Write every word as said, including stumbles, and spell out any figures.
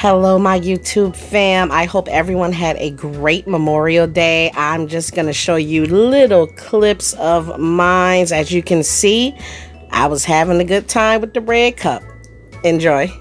Hello, my YouTube fam. I hope everyone had a great Memorial Day. I'm just going to show you little clips of mine. As you can see, I was having a good time with the red cup. Enjoy.